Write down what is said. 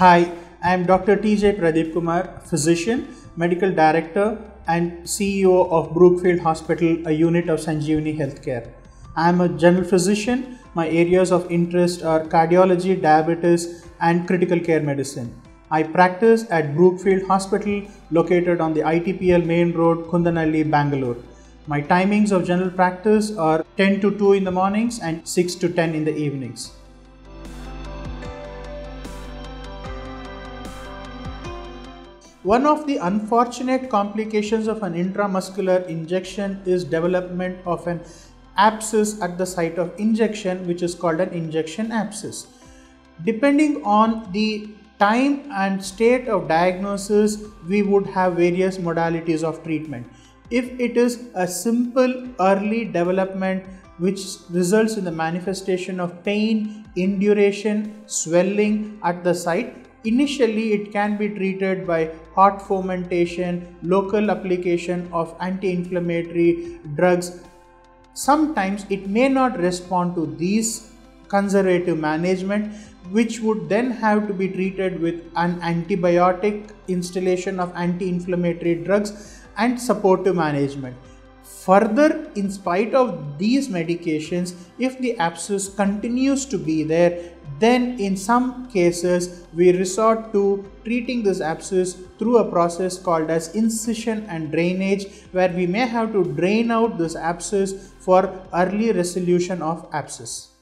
Hi, I am Dr. TJ Pradeep Kumar, physician, medical director and CEO of Brookfield Hospital, a unit of Sanjeevani Healthcare. I am a general physician. My areas of interest are cardiology, diabetes and critical care medicine. I practice at Brookfield Hospital located on the ITPL main road, Kundanalli, Bangalore. My timings of general practice are 10 to 2 in the mornings and 6 to 10 in the evenings. One of the unfortunate complications of an intramuscular injection is development of an abscess at the site of injection, which is called an injection abscess. Depending on the time and state of diagnosis, we would have various modalities of treatment. If it is a simple early development which results in the manifestation of pain, induration, swelling at the site, initially it can be treated by hot fomentation, local application of anti-inflammatory drugs. Sometimes it may not respond to these conservative management, which would then have to be treated with an antibiotic, instillation of anti-inflammatory drugs and supportive management. Further, in spite of these medications, if the abscess continues to be there, then in some cases we resort to treating this abscess through a process called as incision and drainage, where we may have to drain out this abscess for early resolution of abscess.